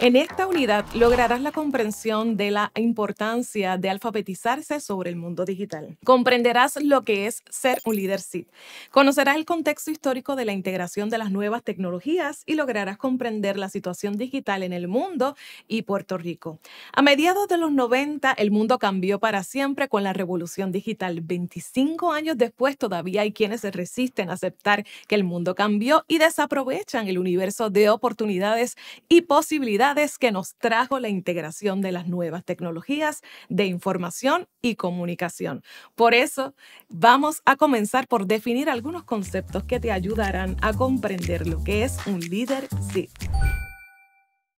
En esta unidad lograrás la comprensión de la importancia de alfabetizarse sobre el mundo digital. Comprenderás lo que es ser un líder CID. Conocerás el contexto histórico de la integración de las nuevas tecnologías y lograrás comprender la situación digital en el mundo y Puerto Rico. A mediados de los 90, el mundo cambió para siempre con la revolución digital. 25 años después, todavía hay quienes se resisten a aceptar que el mundo cambió y desaprovechan el universo de oportunidades y posibilidades que nos trajo la integración de las nuevas tecnologías de información y comunicación. Por eso, vamos a comenzar por definir algunos conceptos que te ayudarán a comprender lo que es un líder CID.